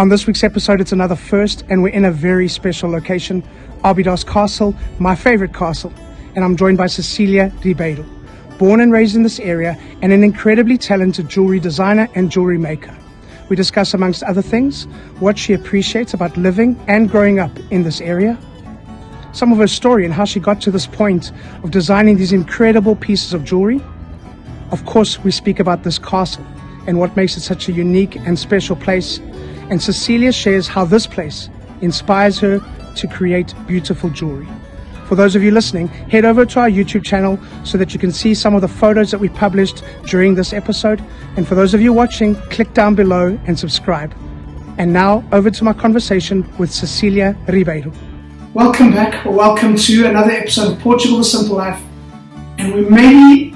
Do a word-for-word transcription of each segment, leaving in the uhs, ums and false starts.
On this week's episode, it's another first, and we're in a very special location, Óbidos Castle, my favorite castle, and I'm joined by Cecilia Ribeiro, born and raised in this area and an incredibly talented jewelry designer and jewelry maker. We discuss, amongst other things, what she appreciates about living and growing up in this area, some of her story and how she got to this point of designing these incredible pieces of jewelry. Of course, we speak about this castle and what makes it such a unique and special place. And Cecilia shares how this place inspires her to create beautiful jewelry. For those of you listening, head over to our YouTube channel so that you can see some of the photos that we published during this episode. And for those of you watching, click down below and subscribe. And now over to my conversation with Cecilia Ribeiro. Welcome back, or welcome to another episode of Portugal The Simple Life. And we maybe,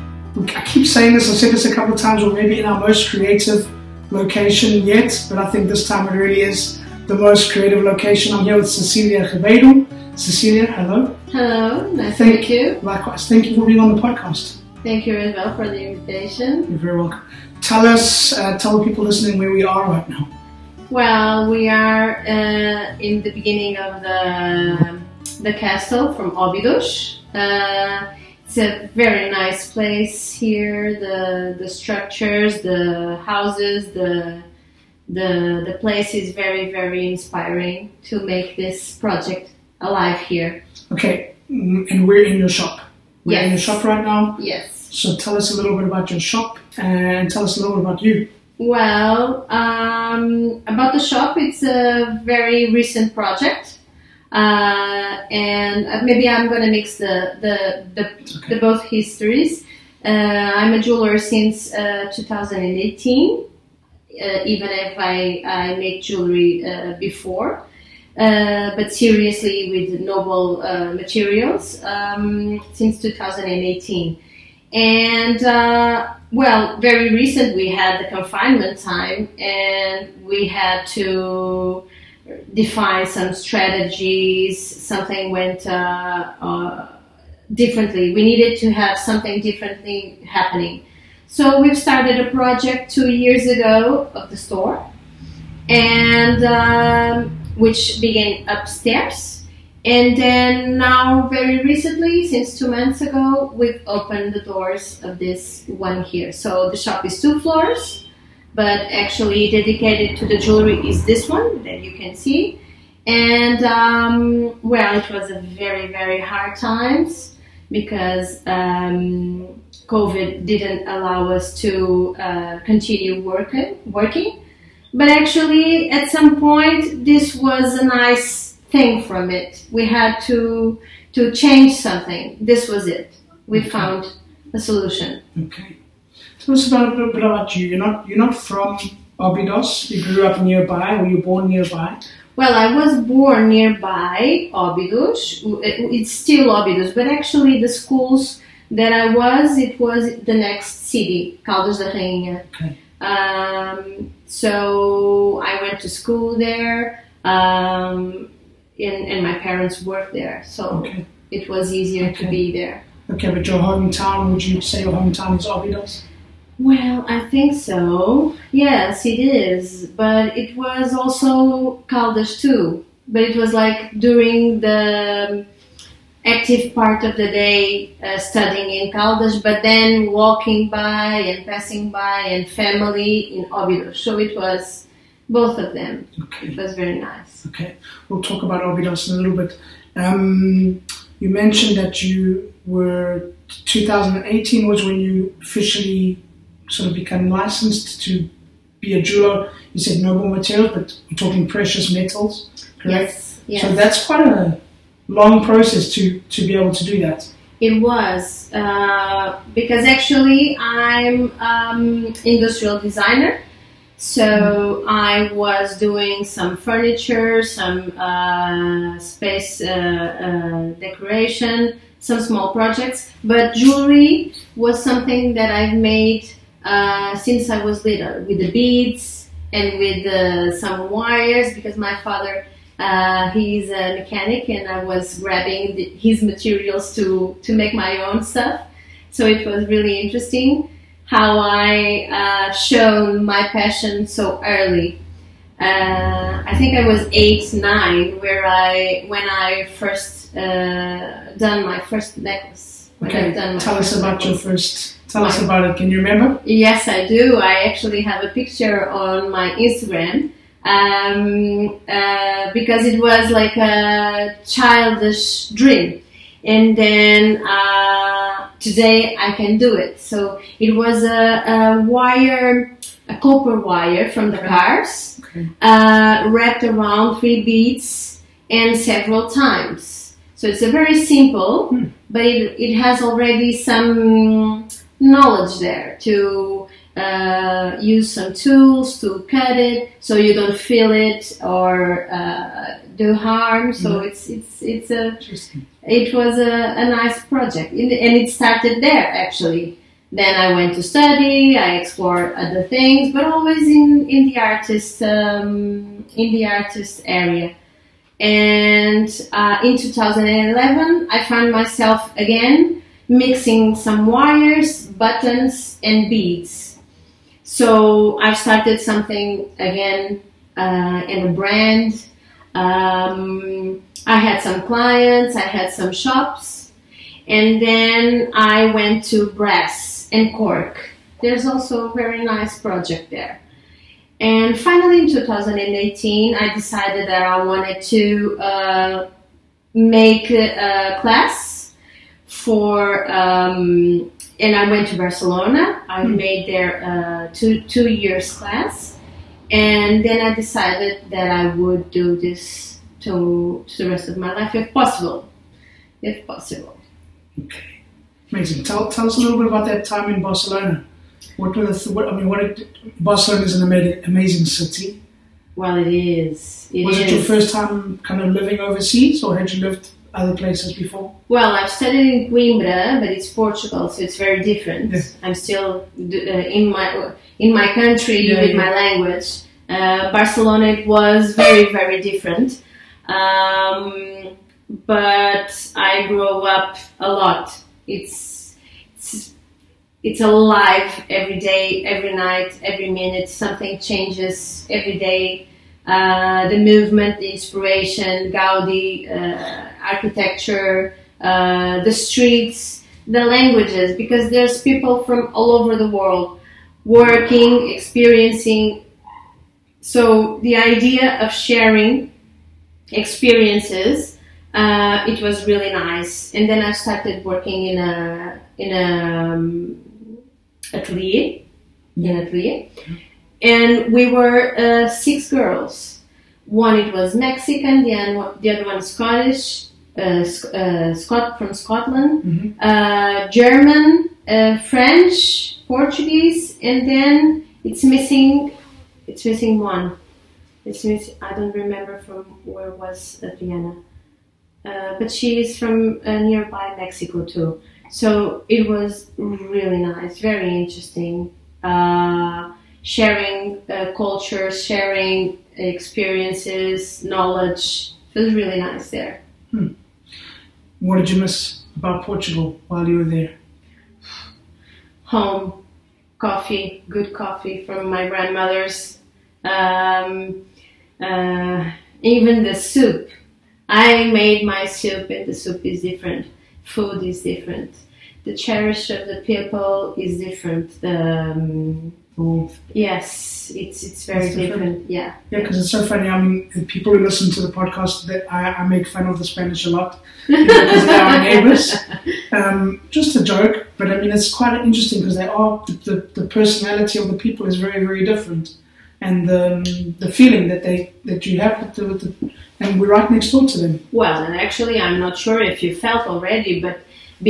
I keep saying this, I've said this a couple of times, we're maybe in our most creative location yet, but I think this time it really is the most creative location. I'm here with Cecilia Ribeiro. Cecilia, hello. Hello, nice to meet you. Likewise, thank you for being on the podcast. Thank you as well for the invitation. You're very welcome. Tell us, uh, tell the people listening where we are right now. Well, we are uh, in the beginning of the, the castle from Óbidos. Uh, it's a very nice place here. The the structures, the houses, the the the place is very very inspiring to make this project alive here. Okay, and we're in your shop. We're yes. in your shop right now. Yes. So tell us a little bit about your shop and tell us a little bit about you. Well, um, about the shop, it's a very recent project, uh, and maybe I'm going to mix the the, the, okay. the both histories. Uh, I'm a jeweler since uh, two thousand eighteen, uh, even if I, I make jewelry uh, before, uh, but seriously with noble uh, materials um, since two thousand eighteen. And, uh, well, very recent we had the confinement time and we had to define some strategies. Something went uh, uh, differently. We needed to have something differently happening. So we've started a project two years ago of the store, and um, which began upstairs. And then now, very recently, since two months ago, we've opened the doors of this one here. So the shop is two floors, but actually dedicated to the jewelry is this one that you can see. And, um, well, it was a very, very hard times because um, COVID didn't allow us to uh, continue working, working. But actually, at some point, this was a nice thing from it. We had to to change something. This was it. We okay. found a solution. Okay. Tell us about a little bit about you. You're not you're not from Óbidos. You grew up nearby. Were you born nearby? Well, I was born nearby Óbidos. It's still Óbidos, but actually the schools that I was, it was the next city, Caldas da Rainha. Okay. Um, so I went to school there. Um, In, and my parents worked there, so okay. it was easier okay. to be there. Okay, but your hometown, would you say your hometown is Óbidos? Well, I think so. Yes, it is. But it was also Caldas too. But it was like during the active part of the day, uh, studying in Caldas, but then walking by and passing by and family in Óbidos. So it was both of them. Okay. It was very nice. Okay. We'll talk about Óbidos in a little bit. Um, you mentioned that you were, two thousand eighteen was when you officially sort of became licensed to be a jeweler. You said noble materials, but we're talking precious metals, correct? Yes. yes. So that's quite a long process to, to be able to do that. It was, uh, because actually I'm um, industrial designer. So I was doing some furniture, some uh, space uh, uh, decoration, some small projects, but jewelry was something that I've made uh, since I was little, with the beads and with uh, some wires, because my father, uh, he's a mechanic, and I was grabbing the, his materials to, to make my own stuff, so it was really interesting how I uh, shown my passion so early. Uh, I think I was eight, nine, where I when I first uh, done my first necklace. When okay. I've done my tell first us about necklace. your first. Tell my, us about it. Can you remember? Yes, I do. I actually have a picture on my Instagram. Um, uh, because it was like a childish dream, and then uh, today I can do it. So it was a, a wire, a copper wire from the cars, okay. uh, wrapped around three beads and several times. So it's a very simple, hmm. but it, it has already some knowledge there to Uh, use some tools to cut it so you don't feel it or uh, do harm. So mm-hmm. it's it's it's a it was a, a nice project, and it started there actually. Then I went to study. I explored other things, but always in in the artist um, in the artist area. And uh, in two thousand eleven, I found myself again mixing some wires, buttons, and beads. So I started something again uh, in a brand. Um, I had some clients, I had some shops, and then I went to brass and cork. There's also a very nice project there. And finally in two thousand eighteen, I decided that I wanted to uh, make a, a class for um, and I went to Barcelona. I mm. made their uh, two, two years class, and then I decided that I would do this to, to the rest of my life, if possible, if possible. Okay, amazing. Tell, tell us a little bit about that time in Barcelona. What were the, what, I mean, what it, Barcelona is an amazing, amazing city. Well, it is. It was is. it your first time kind of living overseas, or had you lived other places before? Well, I've studied in Coimbra, but it's Portugal, so it's very different. Yes. I'm still uh, in my in my country yeah, with yeah. my language. Uh, Barcelona, it was very very different, um, but I grow up a lot. It's it's it's alive every day, every night, every minute. Something changes every day. Uh, the movement, the inspiration, Gaudi, uh, architecture, uh, the streets, the languages, because there's people from all over the world working, experiencing. So the idea of sharing experiences, uh, it was really nice. And then I started working in a in a um, atelier, in an atelier. And we were uh, six girls. One it was Mexican, the other, the other one Scottish, uh, sc uh, Scot from Scotland, mm-hmm. uh, German, uh, French, Portuguese, and then it's missing. It's missing one. It's missing. I don't remember from where was uh, Vienna, uh, but she is from uh, nearby Mexico too. So it was really nice, very interesting. Uh, sharing uh, cultures, sharing experiences, knowledge. It was really nice there. Hmm. What did you miss about Portugal while you were there? Home, coffee, good coffee from my grandmother's. Um, uh, even the soup. I made my soup and the soup is different. Food is different. The cherish of the people is different. The, um, Well, yes, it's it's very different. different. Yeah, yeah, because it's so funny. I mean, people who listen to the podcast, that I, I make fun of the Spanish a lot because they're our neighbours. Um, just a joke, but I mean, it's quite interesting because they are the, the the personality of the people is very very different, and the um, the feeling that they that you have with the, with the and we're right next door to them. Well, and actually, I'm not sure if you felt already, but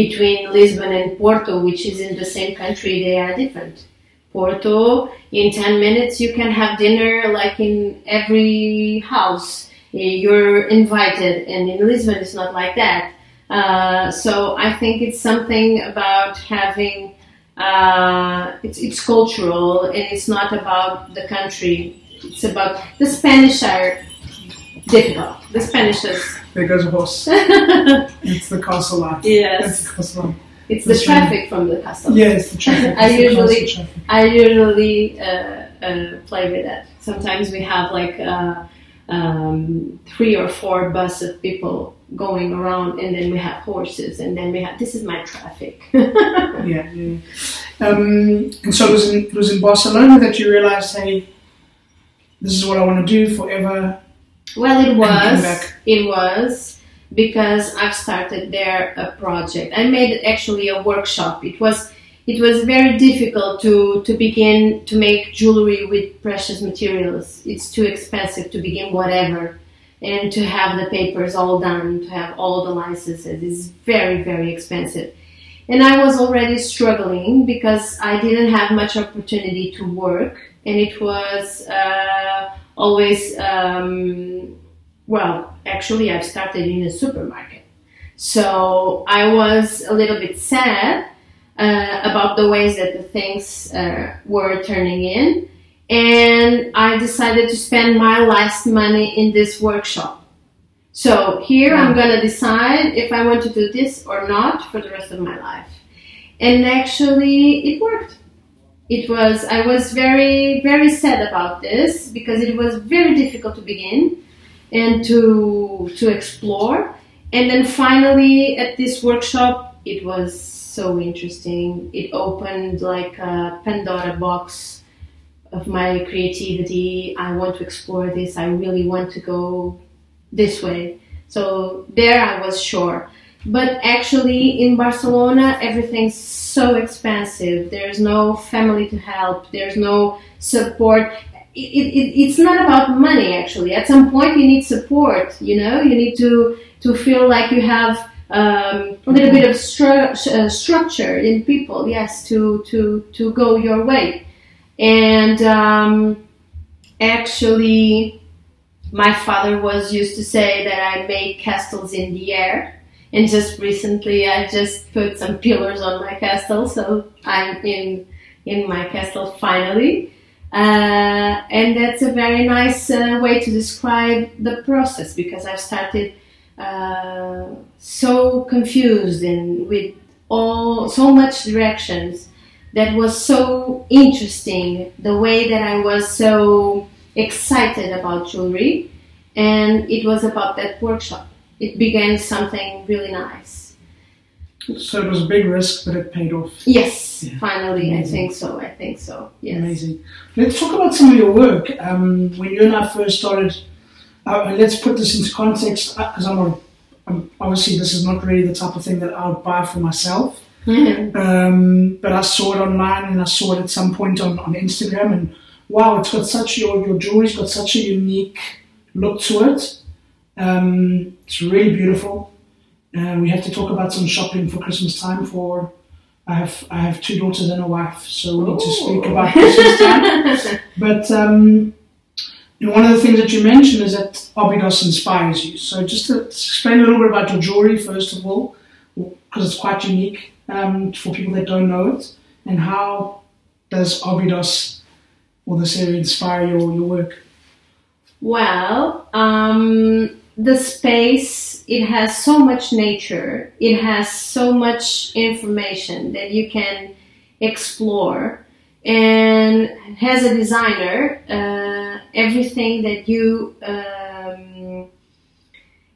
between Lisbon and Porto, which is in the same country, they are different. Porto, in ten minutes you can have dinner like in every house. You're invited, and in Lisbon it's not like that. Uh, so I think it's something about having, uh, it's, it's cultural and it's not about the country. It's about, the Spanish are difficult. The Spanish is... There goes a horse. It's the castle life. Yes. It's the castle life. It's the, the traffic from the castle. Yes, the traffic. I, the usually, traffic. I usually I uh, usually uh, play with that. Sometimes we have like uh, um, three or four bus of people going around, and then we have horses, and then we have, this is my traffic. Yeah, yeah. Um, and so it was, in, it was in Barcelona that you realized, hey, this is what I want to do forever. Well, it was, it was, because I've started there a project. I made actually a workshop. It was, it was very difficult to, to begin to make jewelry with precious materials. It's too expensive to begin whatever. And to have the papers all done, to have all the licenses is very, very expensive. And I was already struggling because I didn't have much opportunity to work. And it was uh, always, um, well, actually I started in a supermarket. So I was a little bit sad uh, about the ways that the things uh, were turning in. And I decided to spend my last money in this workshop. So here I'm going to decide if I want to do this or not for the rest of my life. And actually it worked. It was, I was very, very sad about this because it was very difficult to begin and to, to explore. And then finally at this workshop, it was so interesting. It opened like a Pandora box of my creativity. I want to explore this. I really want to go this way. So there I was sure. But actually in Barcelona, everything's so expensive. There's no family to help. There's no support. It, it, it's not about money, actually. At some point you need support, you know? You need to, to feel like you have um, a little bit of stru uh, structure in people, yes, to, to, to go your way. And um, actually, my father was used to say that I made castles in the air. And just recently, I just put some pillars on my castle, so I'm in in my castle finally. Uh, and that's a very nice uh, way to describe the process, because I started uh, so confused and with all so much directions. That was so interesting, the way that I was so excited about jewelry, and it was about that workshop. It began something really nice. So it was a big risk, but it paid off. Yes, yeah. Finally, amazing. I think so, I think so, yes. Amazing. Let's talk about some of your work. Um, when you and I first started, uh, let's put this into context, because I'm not, I'm, obviously this is not really the type of thing that I would buy for myself. Mm-hmm. um, but I saw it online and I saw it at some point on, on Instagram, and wow, it's got such, your, your jewelry's got such a unique look to it. Um, it's really beautiful. Uh, we have to talk about some shopping for Christmas time for, I have, I have two daughters and a wife, so we need to speak about Christmas time. But um, and one of the things that you mentioned is that Óbidos inspires you. So just to explain a little bit about your jewelry first of all, because it's quite unique. Um, for people that don't know it, and how does Óbidos or this area inspire your, your work? Well, um, the space, it has so much nature, it has so much information that you can explore, and as a designer, uh, everything that you um,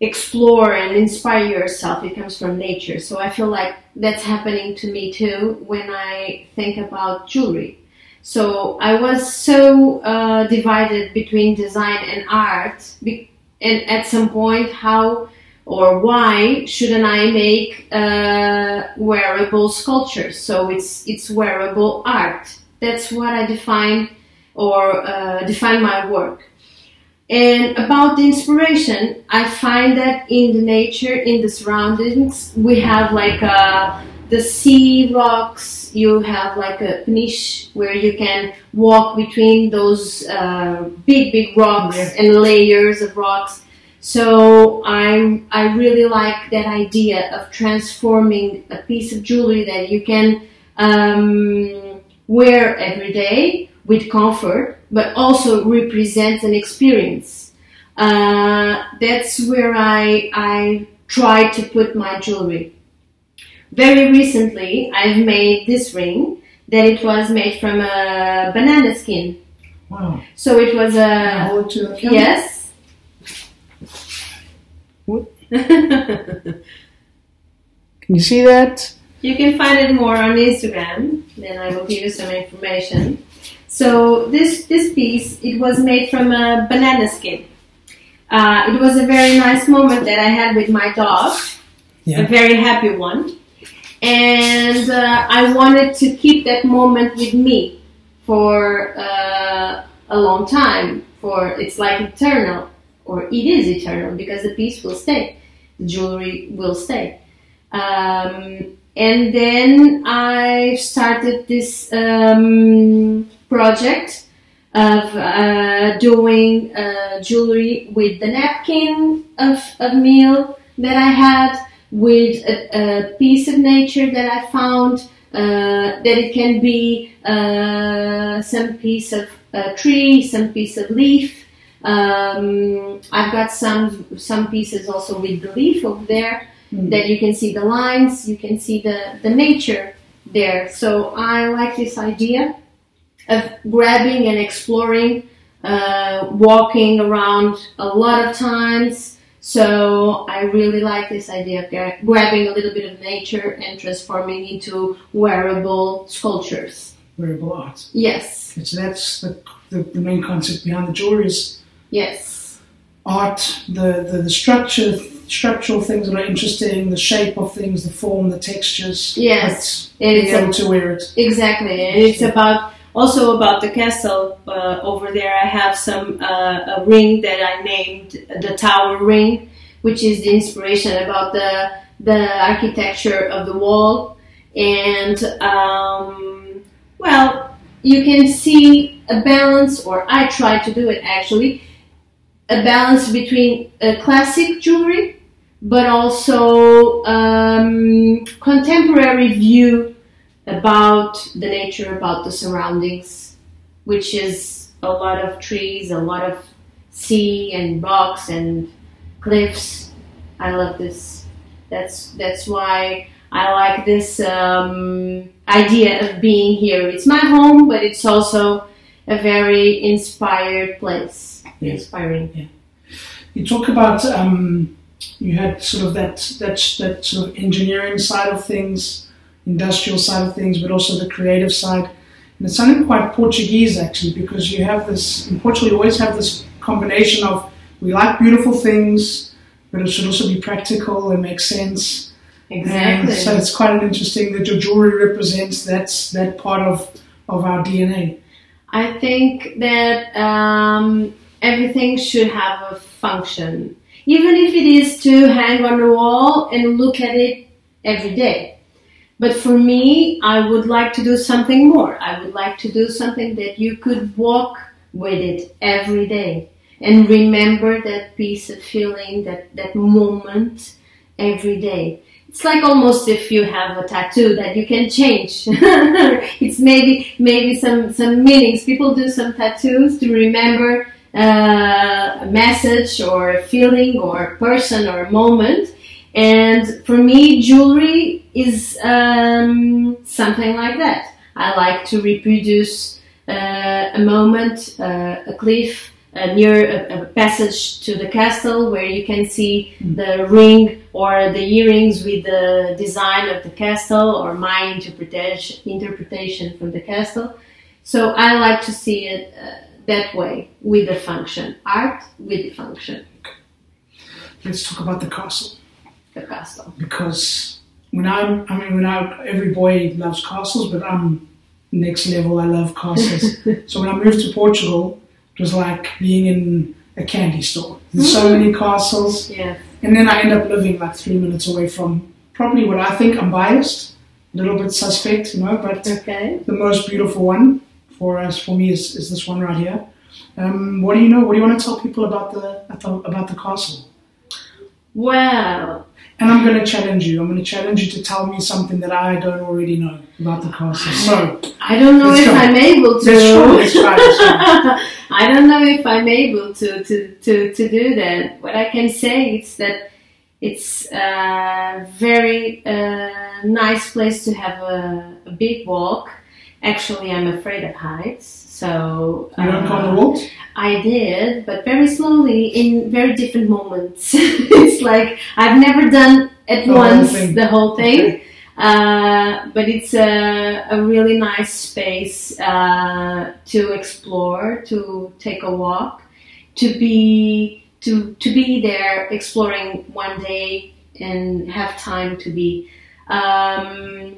explore and inspire yourself, it comes from nature. So I feel like that's happening to me too when I think about jewelry. So I was so uh, divided between design and art, be and at some point how or why shouldn't I make uh, wearable sculptures? So it's, it's wearable art. That's what I defined or uh, define my work. And about the inspiration, I find that in the nature, in the surroundings, we have like a, the sea rocks, you have like a Peniche where you can walk between those uh, big, big rocks, yeah, and layers of rocks. So I, I really like that idea of transforming a piece of jewelry that you can um, wear every day with comfort, but also represents an experience. Uh, that's where I, I try to put my jewelry. Very recently, I've made this ring that it was made from a banana skin. Wow. So it was a... Yes, Can you see that? You can find it more on Instagram, and I will give you some information. So this, this piece, it was made from a banana skin. Uh, it was a very nice moment that I had with my dog, yeah. A very happy one. And uh, I wanted to keep that moment with me for uh, a long time. For it's like eternal, or it is eternal, because the piece will stay, the jewelry will stay. Um, and then I started this um, project of uh, doing uh, jewelry with the napkin of a meal that I had, with a, a piece of nature that I found, uh, that it can be uh, some piece of a tree, some piece of leaf. Um, I've got some, some pieces also with the leaf over there. Mm-hmm. That you can see the lines, you can see the, the nature there. So I like this idea of grabbing and exploring, uh, walking around a lot of times. So I really like this idea of gra grabbing a little bit of nature and transforming into wearable sculptures. Wearable art. Yes. So that's the, the, the main concept behind the jewelry. Yes. Art, the, the, the structure... structural things that are interesting, the shape of things, the form, the textures. Yes, it's able to wear it. Exactly, and it's about also about the castle uh, over there. I have some uh, a ring that I named the Tower Ring, which is the inspiration about the the architecture of the wall. And um, well, you can see a balance, or I try to do it actually, a balance between uh, classic jewelry, but also um, contemporary view about the nature, about the surroundings, which is a lot of trees, a lot of sea and rocks and cliffs. I love this. That's, that's why I like this um, idea of being here. It's my home, but it's also a very inspired place. Yeah. Inspiring. Yeah. You talk about... Um, you had sort of that, that, that sort of engineering side of things, industrial side of things, but also the creative side. And it's something quite Portuguese, actually, because you have this, in Portugal, you always have this combination of, we like beautiful things, but it should also be practical and make sense. Exactly. And so it's quite an interesting that your jewelry represents that's, that part of, of our D N A. I think that um, everything should have a function. Even if it is to hang on the wall and look at it every day. But for me, I would like to do something more. I would like to do something that you could walk with it every day and remember that piece of feeling, that, that moment every day. It's like almost if you have a tattoo that you can change. It's maybe, maybe some, some meanings. People do some tattoos to remember Uh, a message or a feeling or a person or a moment, and for me jewelry is um, something like that. I like to reproduce uh, a moment, uh, a cliff, uh, near a, a passage to the castle where you can see the ring or the earrings with the design of the castle or my interpretation, interpretation from the castle. So I like to see it uh, that way, with the function. Art with the function. Let's talk about the castle. The castle. Because when I'm, I mean, when I, every boy loves castles, but I'm next level, I love castles. So when I moved to Portugal, it was like being in a candy store. There's so many castles. Yeah. And then I end up living like three minutes away from probably what I think, I'm biased, a little bit suspect, you know, but okay. The most beautiful one. For us, for me, is, is this one right here. Um, what do you know? What do you want to tell people about the about the castle? Wow! And I'm going to challenge you. I'm going to challenge you to tell me something that I don't already know about the castle. So I don't know if go. I'm able to. That's true. That's right, that's right. I don't know if I'm able to to to to do that. What I can say is that it's a very uh, nice place to have a, a big walk. Actually, I'm afraid of heights, So you went on the road? I did, but very slowly, in very different moments. It's like I've never done at the once whole the whole thing. Okay. Uh, but it's a, a really nice space uh, to explore, to take a walk, to be to to be there exploring one day and have time to be. Um,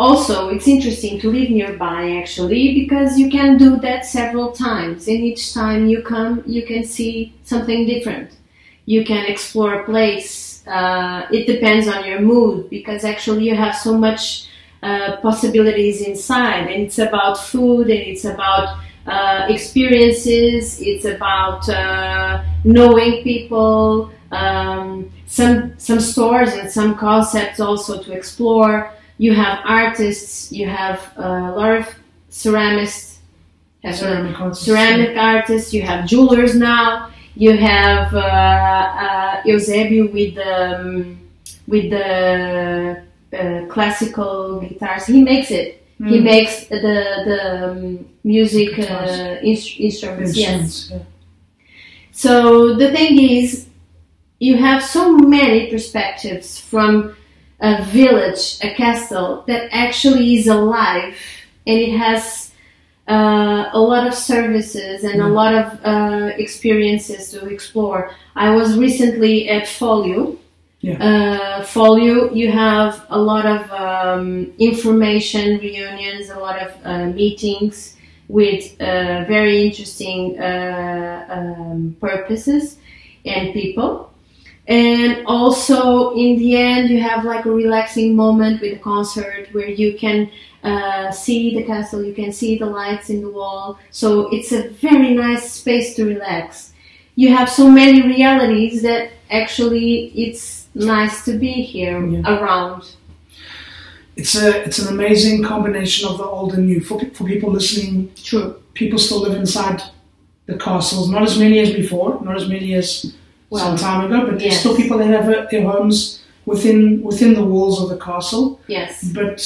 also, it's interesting to live nearby actually, because you can do that several times, and each time you come you can see something different. You can explore a place. Uh, it depends on your mood, because actually you have so much uh, possibilities inside, and it's about food, and it's about uh, experiences, it's about uh, knowing people, um, some, some stores and some concepts also to explore. You have artists, you have a lot of ceramists, ceramic artists, ceramic artists, you have jewelers now, you have uh, uh, Eusebio with the, um, with the uh, classical guitars. He makes it. Mm. He makes the, the um, music uh, inst instruments, yes. Yeah. So the thing is, you have so many perspectives from a village, a castle, that actually is alive, and it has uh, a lot of services and a lot of uh, experiences to explore. I was recently at Folio. Yeah. Uh, Folio, you have a lot of um, information, reunions, a lot of uh, meetings with uh, very interesting uh, um, purposes and people. And also, in the end, you have like a relaxing moment with a concert where you can uh, see the castle, you can see the lights in the wall. So it's a very nice space to relax. You have so many realities that actually it's nice to be here, yeah, around. It's a it's an amazing combination of the old and new. For, for people listening, true, people still live inside the castles. Not as many as before, not as many as... well, some time ago, but there's, yes, still people that have a, their homes within within the walls of the castle. Yes. But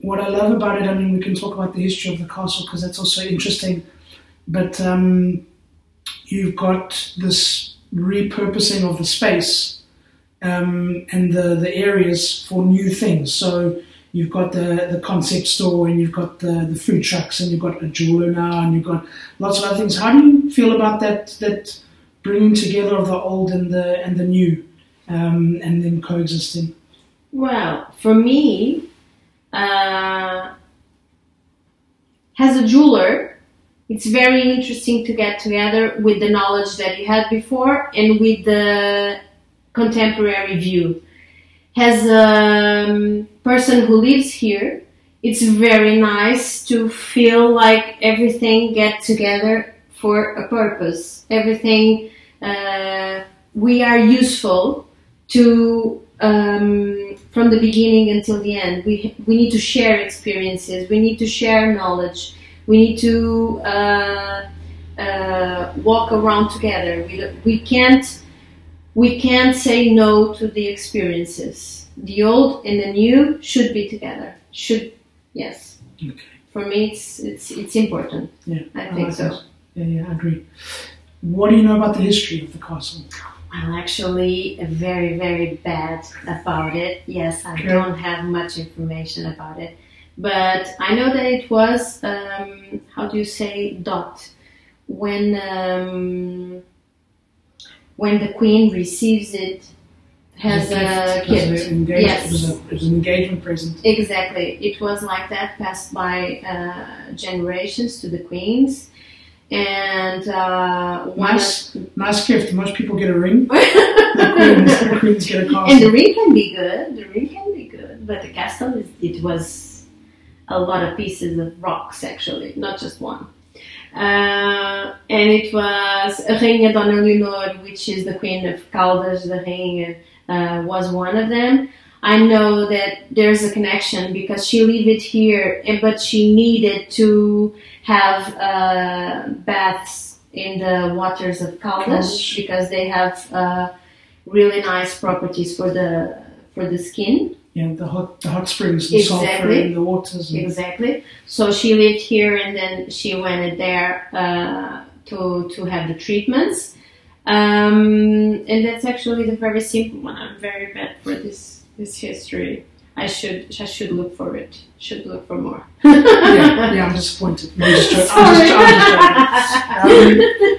what I love about it, I mean, we can talk about the history of the castle because that's also interesting. But um, you've got this repurposing of the space um, and the the areas for new things. So you've got the the concept store, and you've got the the food trucks, and you've got a jeweler now, and you've got lots of other things. How do you feel about that? That bringing together of the old and the and the new, um, and then coexisting. Well, for me, uh, as a jeweler, it's very interesting to get together with the knowledge that you had before and with the contemporary view. As a person who lives here, it's very nice to feel like everything gets together for a purpose. Everything, uh, we are useful to, um, from the beginning until the end. We, we need to share experiences, we need to share knowledge, we need to uh, uh, walk around together. We, we, can't, we can't say no to the experiences. The old and the new should be together. Should, yes. Okay. For me, it's, it's, it's important. Yeah, I think I like so. That. Yeah, yeah, I agree. What do you know about the history of the castle? I'm actually very, very bad about it. Yes, I okay. don't have much information about it. But I know that it was, um, how do you say, dot. When, um, when the queen receives it as a gift. Yes. It was, a, it was an engagement present. Exactly. It was like that, passed by uh, generations to the queens. And uh, nice, one of, nice gift. Most people get a ring. The queens, the queens get a castle. And the ring can be good. The ring can be good, but the castle is, it was a lot of pieces of rocks actually, not just one. Uh, and it was Rainha Dona Leonor, which is the queen of Caldas da Rainha, uh, was one of them. I know that there's a connection because she lived here, but she needed to have uh, baths in the waters of Caldas because they have uh, really nice properties for the for the skin. Yeah, the hot, the hot springs and exactly. sulfur and the waters. And exactly. So she lived here and then she went there uh, to to have the treatments. Um, and that's actually the very simple one. I'm very bad for this this history. I should I should look for it. Should look for more. yeah, yeah, I'm disappointed. I'm just joking. I'm just, I'm just um,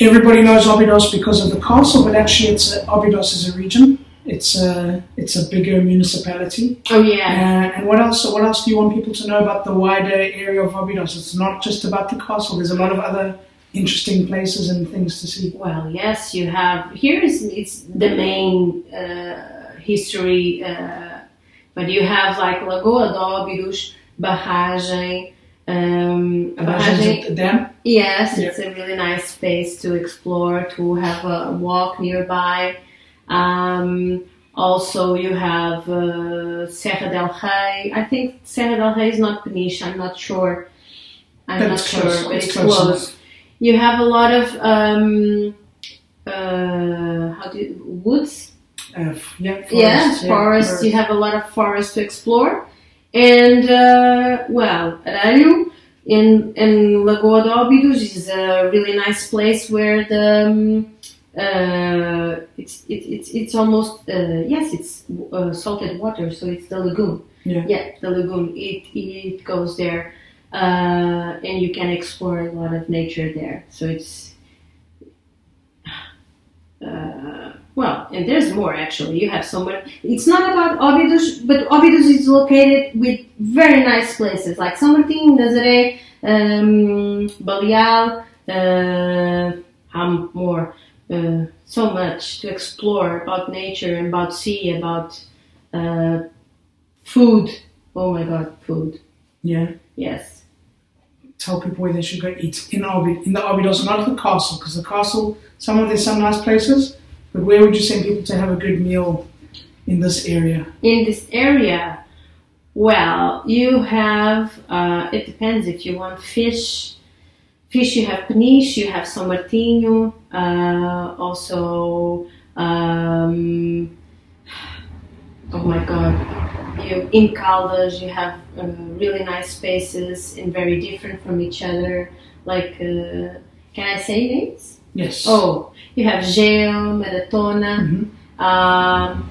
everybody knows Óbidos because of the castle, but actually, it's uh, Óbidos is a region. It's a it's a bigger municipality. Oh yeah. Uh, and what else? What else do you want people to know about the wider area of Óbidos? It's not just about the castle. There's a lot of other interesting places and things to see. Well, yes, you have. Here is it's the main uh, history, uh, but you have like Lagoa de Óbidos, Barragem. Um, Barragem, dam. Yes, yeah. It's a really nice space to explore, to have a walk nearby. Um, also, you have uh, Serra del Rey. I think Serra del Rey is not Peniche. I'm not sure. I'm but not it's sure, close. But it's, it's close. close. You have a lot of um, uh, how do you, woods. Uh, yeah, forests. Yeah, yeah, forests. Forest. You have a lot of forests to explore, and uh, well, Aralho in in Lagoa de Óbidos is a really nice place where the um, Uh, it's it, it's it's almost uh, yes, it's uh, salted water, so it's the lagoon. Yeah, yeah, the lagoon. It it goes there, uh, and you can explore a lot of nature there. So it's uh, well, and there's more actually. You have somewhere. It's not about Óbidos, but Óbidos is located with very nice places like Samartin, Nazare, um, Baleal, uh, um, more. Uh, so much to explore about nature and about sea, about uh, food. Oh my God, food! Yeah. Yes. Tell people where they should go eat in Óbidos, in the Óbidos, not the castle, because the castle. Some of there's some nice places, but where would you send people to have a good meal in this area? In this area, well, you have. Uh, it depends if you want fish. Fish, you have Peniche, you have Samartinho, uh, also, um, oh my God, you, in Caldas you have uh, really nice spaces and very different from each other, like, uh, can I say names? Yes. Oh, you have Geo, Maratona, mm-hmm. um,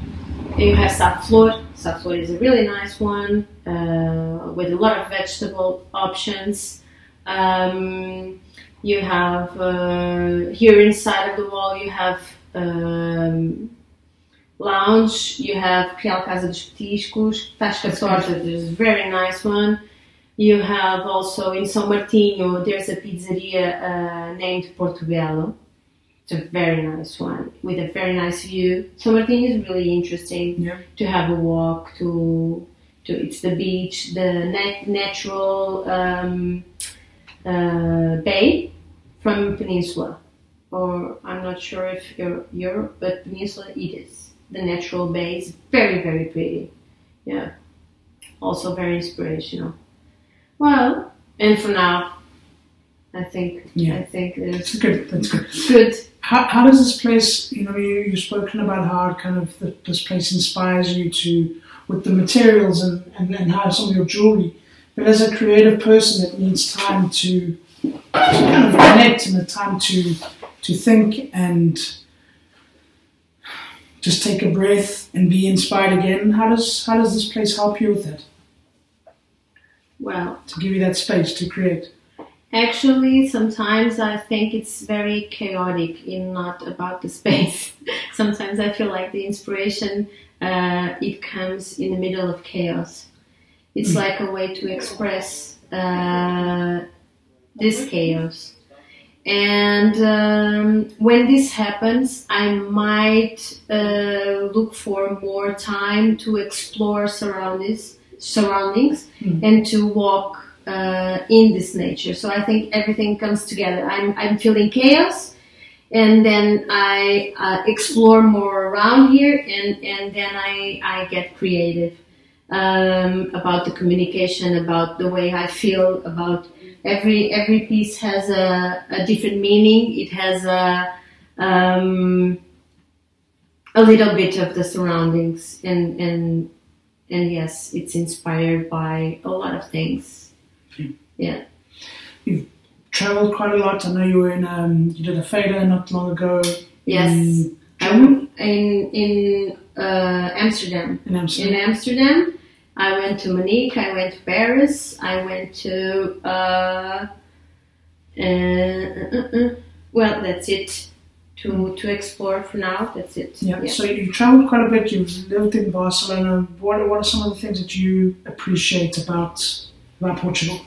you have Saflor. Saflor is a really nice one, uh, with a lot of vegetable options. Um, you have uh, here inside of the wall you have um, lounge, you have Real Casa dos Petiscos, Tasca Torta, there's a very nice one. You have also in São Martinho there's a pizzeria uh, named Portuguelo. It's a very nice one with a very nice view. São Martinho is really interesting yeah. to have a walk to, to it's the beach, the nat natural um, Uh, bay from Peninsula, or I'm not sure if you're Europe, but Peninsula it is. The natural bay is very, very pretty. Yeah, also very inspirational. Well, and for now, I think yeah. I think it's good. That's good. Good. How how does this place? You know, you you've spoken about how kind of the, this place inspires you to with the materials and and, and how some of your jewelry. But as a creative person, it needs time to, to kind of connect and the time to to think and just take a breath and be inspired again. How does how does this place help you with that? Well, to give you that space to create. Actually, sometimes I think it's very chaotic in not about the space. Sometimes I feel like the inspiration uh, it comes in the middle of chaos. It's like a way to express uh, this chaos. And um, when this happens, I might uh, look for more time to explore surroundings, surroundings mm-hmm. and to walk uh, in this nature. So I think everything comes together. I'm, I'm feeling chaos, and then I uh, explore more around here, and, and then I, I get creative. Um, about the communication, about the way I feel, about every every piece has a, a different meaning. It has a um, a little bit of the surroundings, and and And yes, it's inspired by a lot of things. Yeah. Yeah. You've traveled quite a lot. I know you were in, um, you did a Feda not long ago. Yes. In Germany? In, in uh, Amsterdam. In Amsterdam. In Amsterdam. I went to Munich, I went to Paris, I went to, uh, uh, uh, uh, well, that's it. To, to explore for now, that's it. Yeah. Yeah. So you've traveled quite a bit, you've lived in Barcelona. What, what are some of the things that you appreciate about, about Portugal?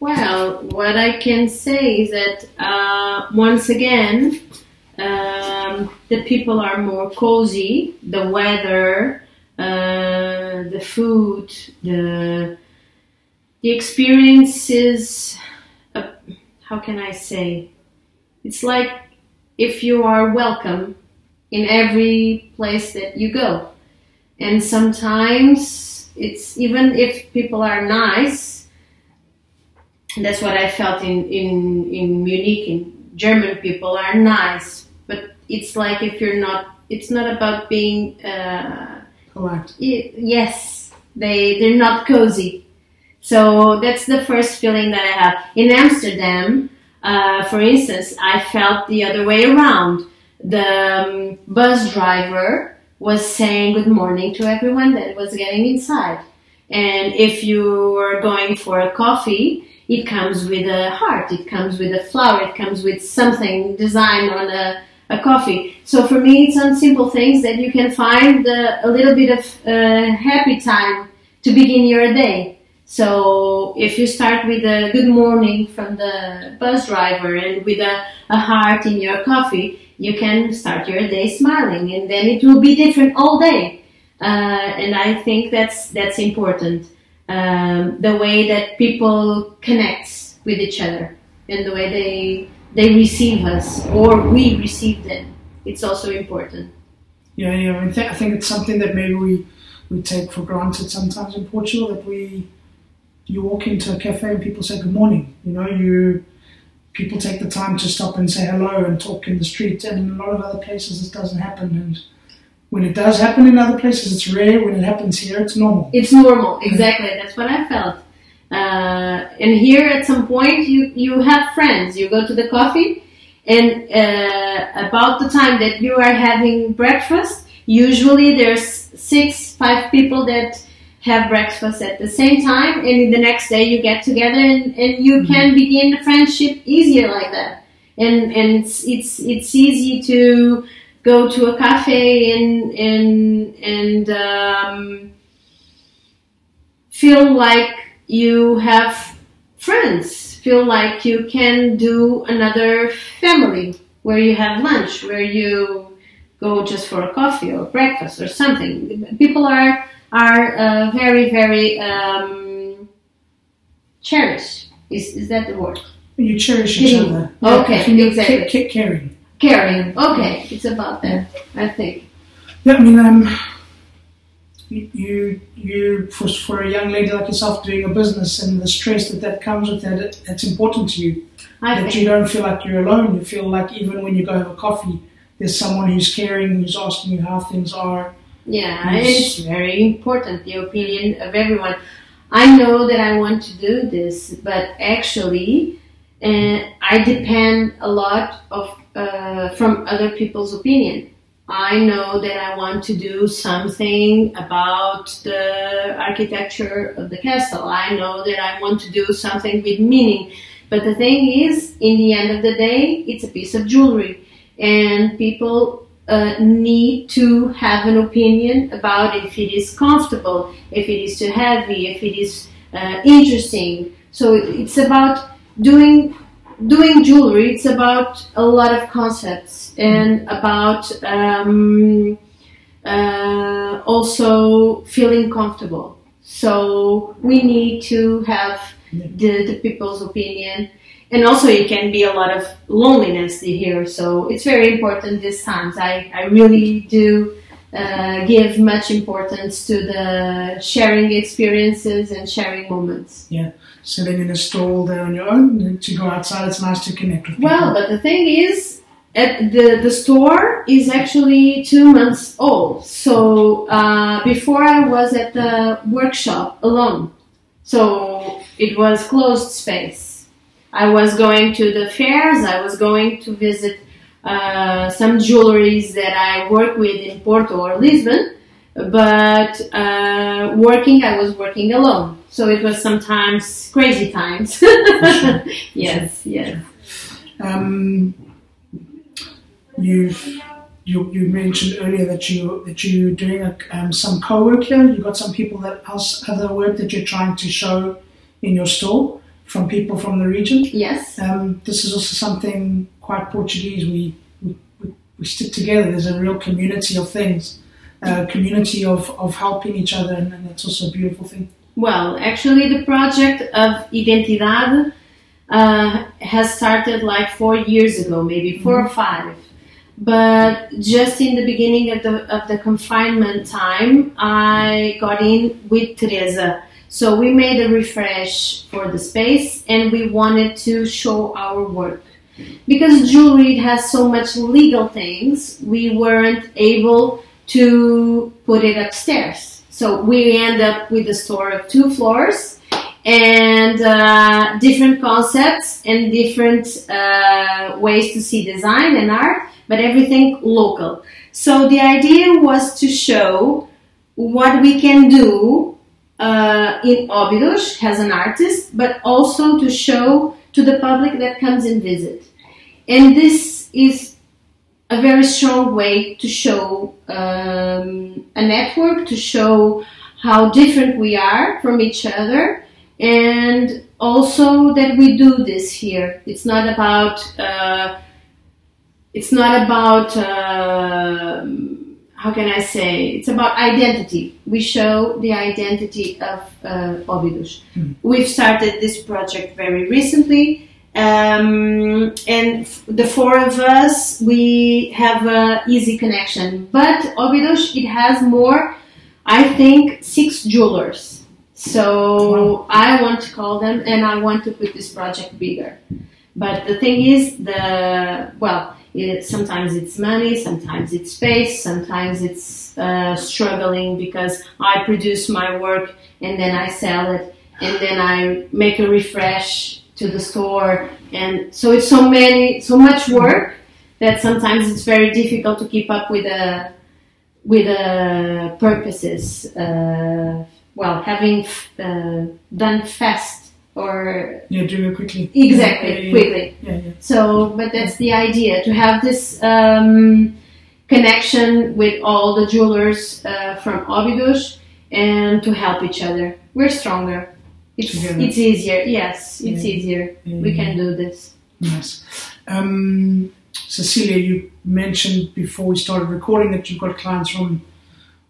Well, what I can say is that, uh, once again, um, the people are more cozy, the weather, Uh, the food, the the experiences. Uh, how can I say? It's like if you are welcome in every place that you go, and sometimes it's even if people are nice. That's what I felt in in in Munich. In German people are nice, but it's like if you're not. It's not about being. Uh, Yes, they, they're not cozy. So that's the first feeling that I have. In Amsterdam, uh, for instance, I felt the other way around. The um, bus driver was saying good morning to everyone that was getting inside. And if you were going for a coffee, it comes with a heart, it comes with a flower, it comes with something designed on a a coffee. So for me, it's some simple things that you can find uh, a little bit of uh, happy time to begin your day. So if you start with a good morning from the bus driver and with a, a heart in your coffee, you can start your day smiling, and then it will be different all day. Uh, and I think that's that's important. Um, the way that people connect with each other and the way they they receive us, or we receive them. It's also important. Yeah, yeah. I, mean, th I think it's something that maybe we, we take for granted sometimes in Portugal, that we, you walk into a cafe and people say good morning. You know, you people take the time to stop and say hello and talk in the street, and in a lot of other places this doesn't happen. And when it does happen in other places, it's rare. When it happens here, it's normal. It's normal, exactly. That's what I felt. Uh, and here at some point you, you have friends, you go to the coffee, and uh, about the time that you are having breakfast, usually there's six, five people that have breakfast at the same time, and the next day you get together, and, and you mm-hmm. can begin a friendship easier like that. And, and it's, it's, it's easy to go to a cafe and, and, and um, feel like you have friends, feel like you can do another family where you have lunch, where you go just for a coffee or breakfast or something. People are, are uh, very, very um, cherished. Is, is that the word? You cherish each other. Okay, yeah, exactly. Caring. Caring, okay. It's about that, yeah. I think. Yeah, I mean, I'm... Um... You, you, for, for a young lady like yourself doing a business and the stress that that comes with that, it, it's important to you. I that you don't feel like you're alone. You feel like even when you go have a coffee, there's someone who's caring, who's asking you how things are. Yeah, it's very important, the opinion of everyone. I know that I want to do this, but actually uh, I depend a lot of uh, from other people's opinion. I know that I want to do something about the architecture of the castle. I know that I want to do something with meaning. But the thing is, in the end of the day, it's a piece of jewelry. And people uh, need to have an opinion about if it is comfortable, if it is too heavy, if it is uh, interesting. So it's about doing... Doing jewelry, it's about a lot of concepts and about um, uh, also feeling comfortable. So we need to have the, the people's opinion, and also it can be a lot of loneliness here. So it's very important these times. I, I really do uh, give much importance to the sharing experiences and sharing moments. Yeah. Sitting in a stall there on your own, to go outside, it's nice to connect with people. Well, but the thing is, At the, the store is actually two months old. So uh, before I was at the workshop alone. So it was closed space. I was going to the fairs. I was going to visit uh, some jewelries that I work with in Porto or Lisbon. But uh, working, I was working alone. So it was sometimes crazy times. Yes, yes. Um, you've, you you mentioned earlier that you that you're doing a, um, some co-work here. You've got some people that else other work that you're trying to show in your store from people from the region. Yes. Um, this is also something quite Portuguese. We we we stick together. There's a real community of things. Uh, community of, of helping each other, and, and that's also a beautiful thing. Well, actually the project of Identidade uh, has started like four years ago, maybe four mm-hmm. or five. But just in the beginning of the, of the confinement time, I got in with Teresa. So we made a refresh for the space and we wanted to show our work. Because jewelry has so much legal things, we weren't able to put it upstairs. So we end up with a store of two floors and uh, different concepts and different uh, ways to see design and art, but everything local. So the idea was to show what we can do uh, in Óbidos as an artist, but also to show to the public that comes and visit. And this is a very strong way to show um, a network, to show how different we are from each other, and also that we do this here. It's not about uh, it's not about uh, how can I say? It's about identity. We show the identity of uh, Óbidos. Mm. We've started this project very recently. Um, and the four of us, we have a easy connection. But Óbidos, it has more, I think, six jewelers. So I want to call them, and I want to put this project bigger. But the thing is, the well, it, sometimes it's money, sometimes it's space, sometimes it's uh, struggling because I produce my work and then I sell it, and then I make a refresh to the store, and so it's so many, so much work that sometimes it's very difficult to keep up with the with the purposes. Uh, well, having uh, done fast or yeah, do it quickly. Exactly, yeah, yeah, yeah. quickly. Yeah, yeah. So, but that's the idea, to have this um, connection with all the jewelers uh, from Óbidos and to help each other. We're stronger. It's, it's easier, yes, it's yeah. easier. Yeah. We can do this. Nice. Um, Cecilia, you mentioned before we started recording that you've got clients from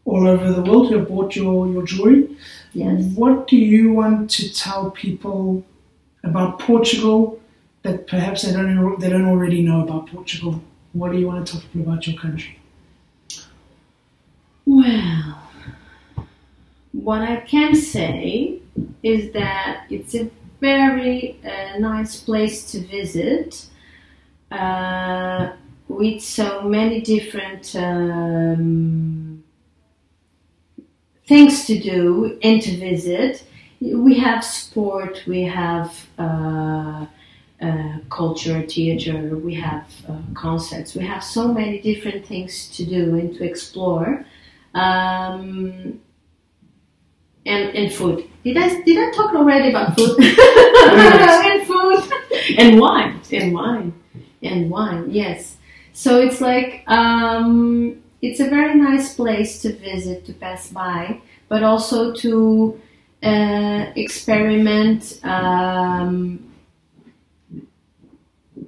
all over the world who have bought your, your jewelry. Yes. What do you want to tell people about Portugal that perhaps they don't, they don't already know about Portugal? What do you want to tell people about your country? Well, what I can say is that it's a very uh, nice place to visit uh, with so many different um, things to do and to visit. We have sport, we have uh, uh, culture, theater, we have uh, concerts, we have so many different things to do and to explore. Um, And, and food. Did I did I talk already about food? And food and wine and wine and wine. Yes. So it's like um, it's a very nice place to visit, to pass by, but also to uh, experiment. Um,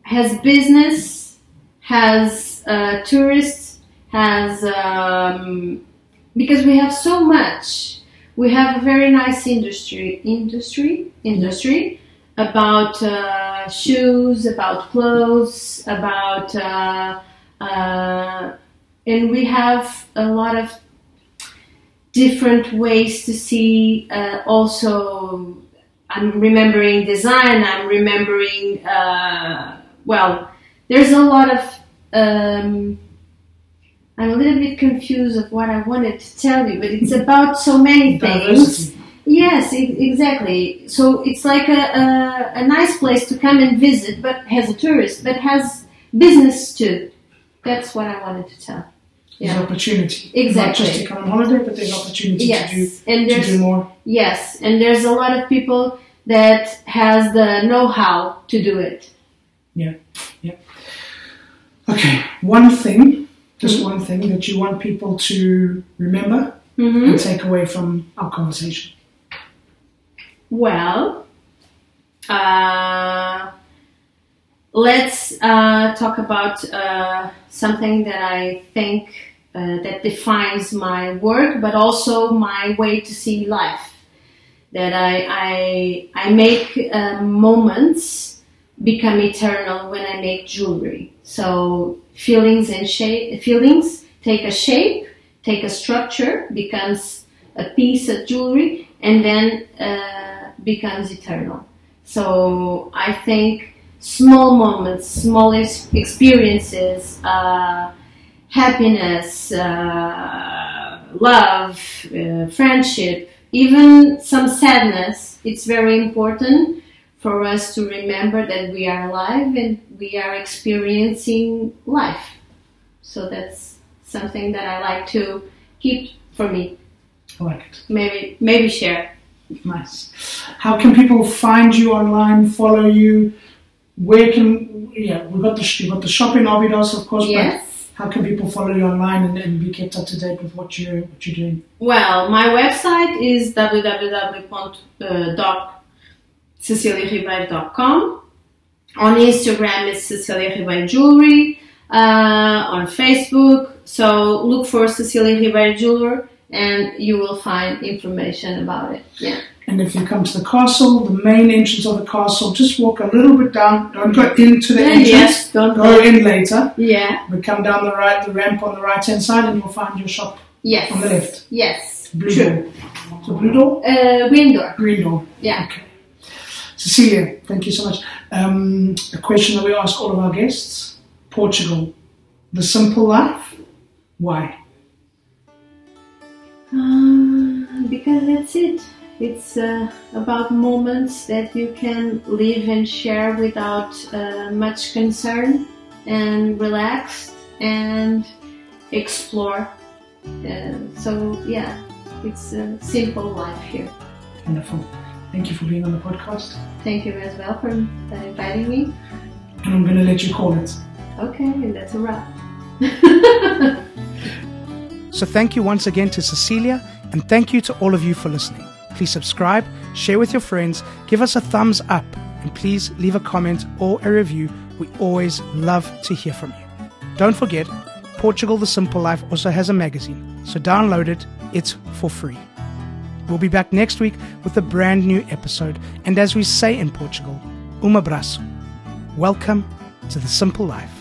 has business, has uh, tourists, has um, because we have so much. We have a very nice industry, industry, industry about uh, shoes, about clothes, about, uh, uh, and we have a lot of different ways to see. Uh, also, I'm remembering design. I'm remembering. Uh, well, there's a lot of Um, I'm a little bit confused of what I wanted to tell you, but it's about so many things. Yes, it, exactly. So it's like a, a, a nice place to come and visit, but has a tourist, but has business too. That's what I wanted to tell. Yeah. There's opportunity. Exactly. Not just to come on holiday, but there's opportunity yes. to, do, and there's, to do more. Yes, and there's a lot of people that has the know-how to do it. Yeah, yeah. Okay, one thing, just mm-hmm. one thing that you want people to remember mm-hmm. and take away from our conversation. Well, uh, let's uh, talk about uh, something that I think uh, that defines my work, but also my way to see life. That I, I, I make uh, moments become eternal when I make jewelry. So feelings and shape, feelings take a shape, take a structure, becomes a piece of jewelry, and then uh, becomes eternal. So I think small moments, small experiences, uh, happiness, uh, love, uh, friendship, even some sadness, it's very important for us to remember that we are alive and we are experiencing life. So that's something that I like to keep for me. I like it. Maybe, maybe share. Nice. How can people find you online, follow you? Where can, yeah, we've got the, we've got the shop in Óbidos, of course. Yes. But how can people follow you online and, and be kept up to date with what you're, what you're doing? Well, my website is w w w dot cecilia ribeiro dot com. On Instagram is Cecilia Ribeiro Jewelry. Uh, on Facebook, so look for Cecilia Ribeiro Jeweler and you will find information about it. Yeah. And if you come to the castle, the main entrance of the castle, just walk a little bit down. Don't go into the entrance. Yes, don't go go in later. Yeah. But come down the right, the ramp on the right-hand side, and you'll find your shop. Yes. On the left. Yes. Blue True. door. So blue door. Uh, green door. Green door. Yeah. Okay. Cecilia, thank you so much. Um, a question that we ask all of our guests: Portugal, the simple life. Why? Um, because that's it. It's uh, about moments that you can live and share without uh, much concern, and relax and explore. Uh, so yeah, it's a simple life here. Wonderful. Thank you for being on the podcast. Thank you as well for inviting me. And I'm going to let you call it. Okay, and that's a wrap. So thank you once again to Cecilia, and thank you to all of you for listening. Please subscribe, share with your friends, give us a thumbs up, and please leave a comment or a review. We always love to hear from you. Don't forget, Portugal The Simple Life also has a magazine, so download it, it's for free. We'll be back next week with a brand new episode, and as we say in Portugal, um abraço. Welcome to The Simple Life.